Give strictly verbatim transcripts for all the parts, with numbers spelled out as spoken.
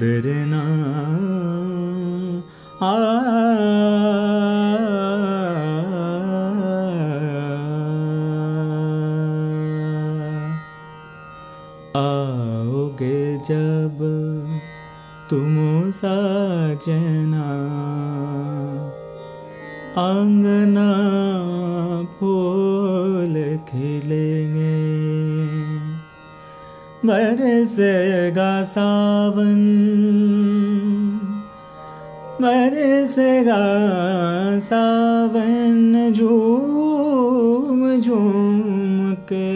दरना आ आओगे जब तुम साजना अंगना फूल खिलेंगे, बरसेगा सावन बरसेगा सावन झूम झूम के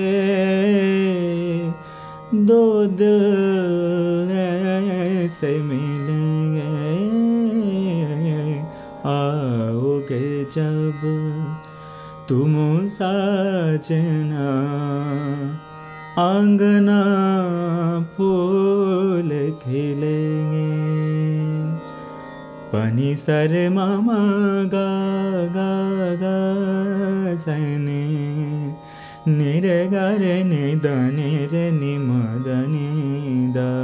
दो दिल ऐसे मिलेंगे। आओगे जब तुम साजना आंगना फूल खिलेंगे, पनी सर मामा गा गा गा सने निरे गारे नि दने रे नि मदने दा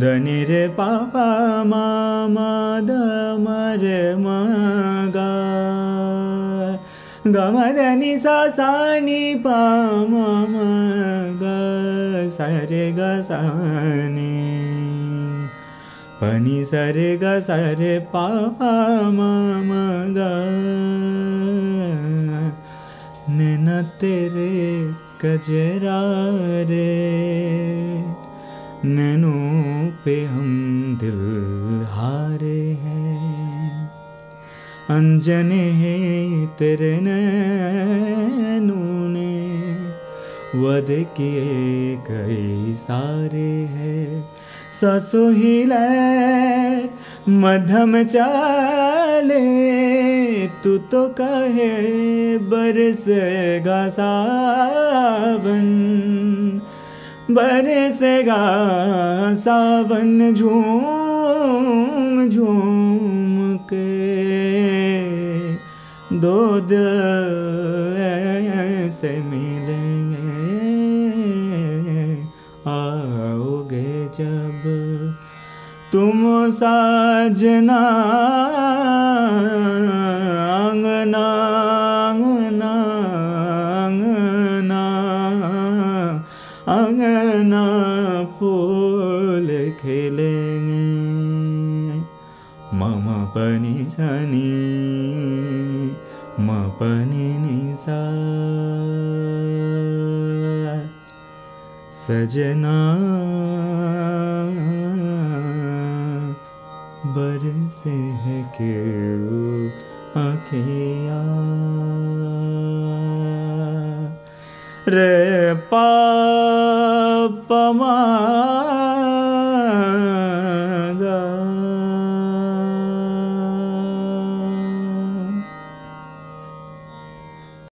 दने रे पापा मामा द मरे मागा गमदनी सासानी पामा गा सरे गा साने पनी सरे गा सरे पापा मामा गा नैना तेरे कजरा रे नैनों पे हम दिल हारे हैं, अंजने हैं तेरे नैनों ने वद किए कई सारे हैं। सासो हिले मध्यम चाले तू तो कहे बरसेगा सावन बरसेगा सावन झूम झूम के दो दिल ऐसे मिलेंगे। आओगे जब तुम साजना अंगना अंगना अंगना अंगना फूल खिलेंगे, मामा पनी सनी मा पनी निसा सजना बरसे है के आँखिया रे पापा।